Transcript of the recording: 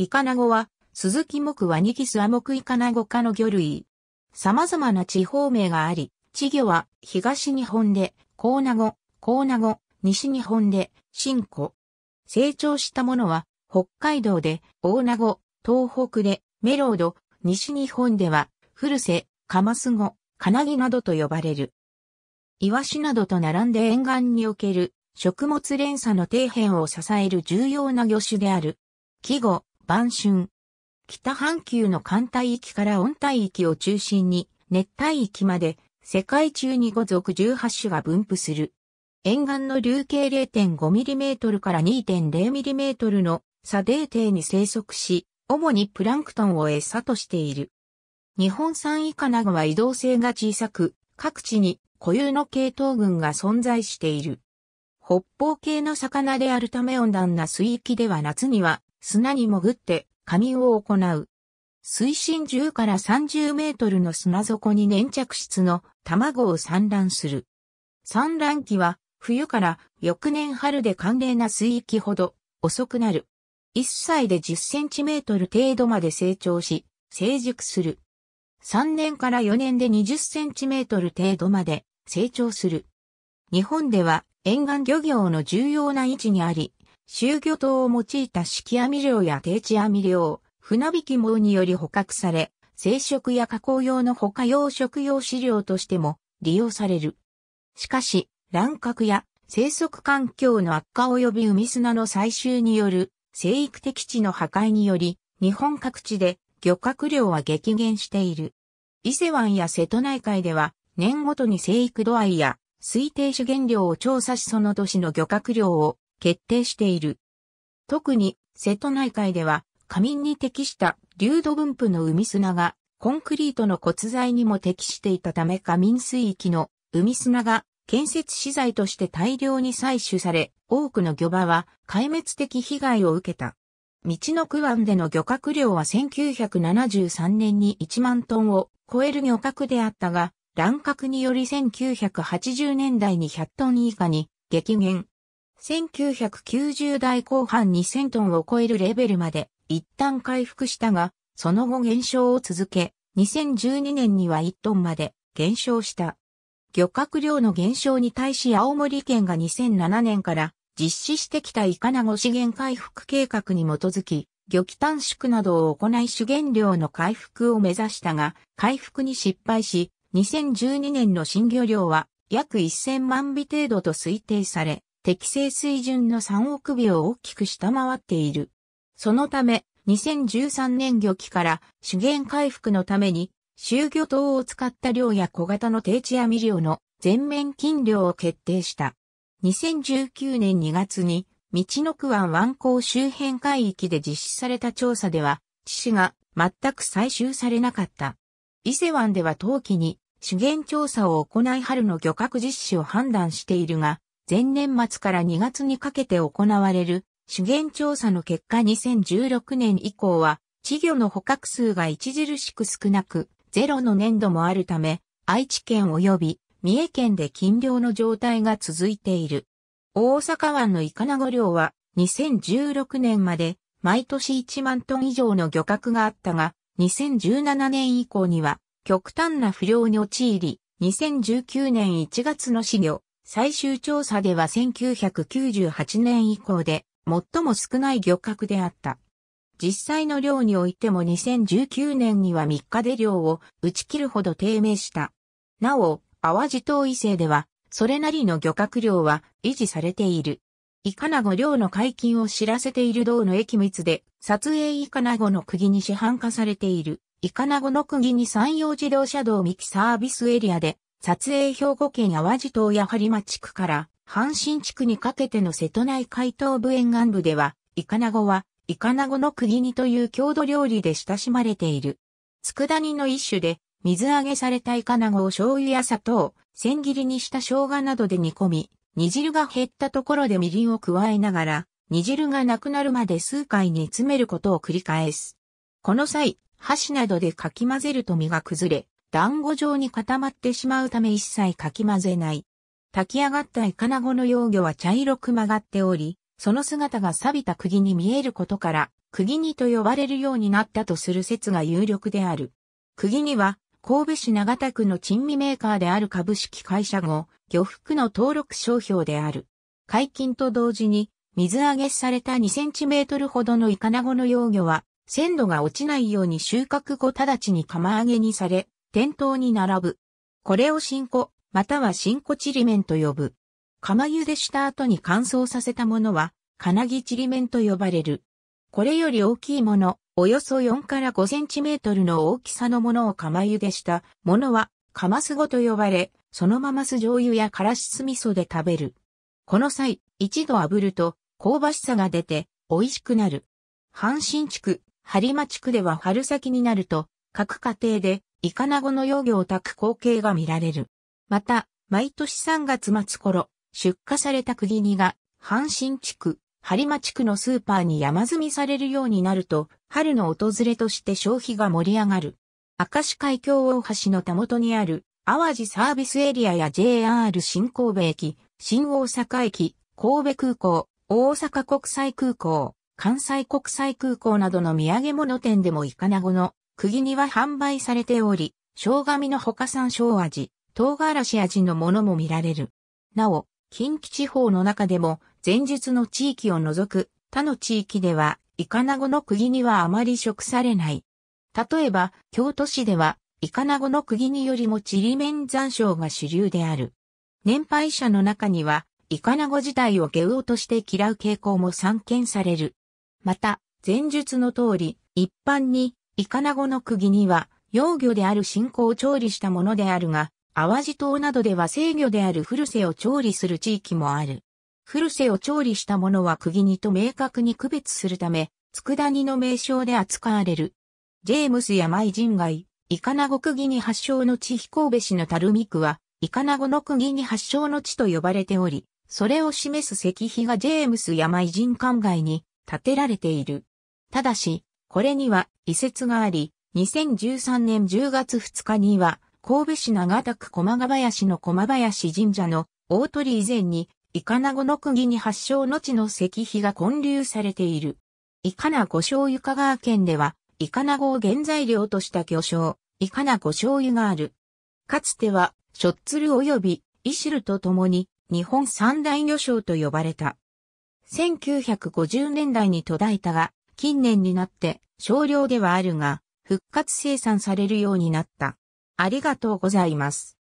イカナゴは、スズキ目ワニギスア目イカナゴ科の魚類。様々な地方名があり、稚魚は東日本で、コウナゴ、西日本で、シンコ。成長したものは、北海道で、オオナゴ、東北で、メロウド、西日本では、フルセ、カマスゴ、カナギなどと呼ばれる。イワシなどと並んで沿岸における、食物連鎖の底辺を支える重要な魚種である。季語、晩春。北半球の寒帯域から温帯域を中心に、熱帯域まで、世界中に5属18種が分布する。沿岸の流径 0.5mm から 2.0mm の砂泥底に生息し、主にプランクトンを餌としている。日本産イカナゴは移動性が小さく、各地に固有の系統群が存在している。北方系の魚であるため温暖な水域では夏には砂に潜って仮眠を行う。水深10から30メートルの砂底に粘着質の卵を産卵する。産卵期は冬から翌年春で寒冷な水域ほど遅くなる。1歳で10センチメートル程度まで成長し、成熟する。3年から4年で20センチメートル程度まで成長する。日本では沿岸漁業の重要な位置にあり、集魚灯を用いた式網漁や定置網漁、船引き網により捕獲され、生殖や加工用のほか養殖用飼料としても利用される。しかし、乱獲や生息環境の悪化及び海砂の採集による生育適地の破壊により、日本各地で漁獲量は激減している。伊勢湾や瀬戸内海では、年ごとに生育度合いや推定資源量を調査しその年の漁獲量を決定している。特に瀬戸内海では、仮眠に適した流度分布の海砂がコンクリートの骨材にも適していたため仮眠水域の海砂が建設資材として大量に採取され、多くの漁場は壊滅的被害を受けた。みちのく湾での漁獲量は1973年に1万トンを超える漁獲であったが、乱獲により1980年代に100トン以下に激減。1990代後半に1000トンを超えるレベルまで一旦回復したが、その後減少を続け、2012年には1トンまで減少した。漁獲量の減少に対し青森県が2007年から実施してきたイカナゴ資源回復計画に基づき、漁期短縮などを行い資源量の回復を目指したが、回復に失敗し、2012年の新漁量は約1000万尾程度と推定され、適正水準の3億尾を大きく下回っている。そのため、2013年漁期から資源回復のために、集魚灯を使った漁や小型の定置網漁の全面禁漁を決定した。2019年2月に、みちのく湾湾口周辺海域で実施された調査では、致死が全く採集されなかった。伊勢湾では冬季に資源調査を行い春の漁獲実施を判断しているが、前年末から2月にかけて行われる資源調査の結果2016年以降は、稚魚の捕獲数が著しく少なく、ゼロの年度もあるため、愛知県及び三重県で禁漁の状態が続いている。大阪湾のイカナゴ漁は2016年まで毎年1万トン以上の漁獲があったが、2017年以降には極端な不漁に陥り、2019年1月の稚魚最終調査では1998年以降で最も少ない漁獲であった。実際の漁においても2019年には3日で漁を打ち切るほど低迷した。なお、淡路島以西ではそれなりの漁獲量は維持されている。イカナゴ漁の解禁を知らせている銅の液蜜で、撮影イカナゴの釘に市販化されている、イカナゴの釘に山陽自動車道三木サービスエリアで、撮影兵庫県淡路島や播磨地区から、阪神地区にかけての瀬戸内海東部沿岸部では、イカナゴは、イカナゴの釘にという郷土料理で親しまれている。佃煮の一種で、水揚げされたイカナゴを醤油や砂糖、千切りにした生姜などで煮込み、煮汁が減ったところでみりんを加えながら、煮汁がなくなるまで数回煮詰めることを繰り返す。この際、箸などでかき混ぜると身が崩れ、団子状に固まってしまうため一切かき混ぜない。炊き上がったイカナゴの幼魚は茶色く曲がっており、その姿が錆びた釘に見えることから、釘にと呼ばれるようになったとする説が有力である。釘には、神戸市長田区の珍味メーカーである株式会社号、漁服の登録商標である。解禁と同時に、水揚げされた2センチメートルほどのイカナゴの幼魚は、鮮度が落ちないように収穫後直ちに釜揚げにされ、店頭に並ぶ。これを新子、または新子ちりめんと呼ぶ。釜茹でした後に乾燥させたものは、金木ちりめんと呼ばれる。これより大きいもの、およそ4から5センチメートルの大きさのものを釜茹でしたものは、釜すごと呼ばれ、そのまま酢醤油やからし酢味噌で食べる。この際、一度炙ると、香ばしさが出て、美味しくなる。阪神地区、播磨地区では春先になると、各家庭で、イカナゴの幼魚を炊く光景が見られる。また、毎年3月末頃、出荷された釘にが、阪神地区、播磨地区のスーパーに山積みされるようになると、春の訪れとして消費が盛り上がる。明石海峡大橋のたもとにある、淡路サービスエリアや JR 新神戸駅、新大阪駅、神戸空港、大阪国際空港、関西国際空港などの土産物店でもイカナゴの釘には販売されており、生姜のほか山椒味、唐辛子味のものも見られる。なお、近畿地方の中でも、前述の地域を除く他の地域では、イカナゴの釘にはあまり食されない。例えば、京都市では、イカナゴの釘によりもちりめん山椒が主流である。年配者の中には、イカナゴ自体を下魚として嫌う傾向も散見される。また、前述の通り、一般に、イカナゴの釘には、幼魚である新子を調理したものであるが、淡路島などでは成魚である古瀬を調理する地域もある。古瀬を調理したものは釘にと明確に区別するため、佃煮の名称で扱われる。ジェームスやマイ人外、イカナゴ釘に発祥の地神戸市の垂水区は、イカナゴの釘に発祥の地と呼ばれており、それを示す石碑がジェームスやマイ人館外に建てられている。ただし、これには移設があり、2013年10月2日には、神戸市長田区駒ヶ林の駒林神社の大鳥居以前に、イカナゴの釘に発祥の地の石碑が建立されている。イカナゴ醤油香川県では、イカナゴを原材料とした魚醤、イカナゴ醤油がある。かつては、しょっつる及び、いしるとともに、日本三大魚醤と呼ばれた。1950年代に途絶えたが、近年になって少量ではあるが復活生産されるようになった。ありがとうございます。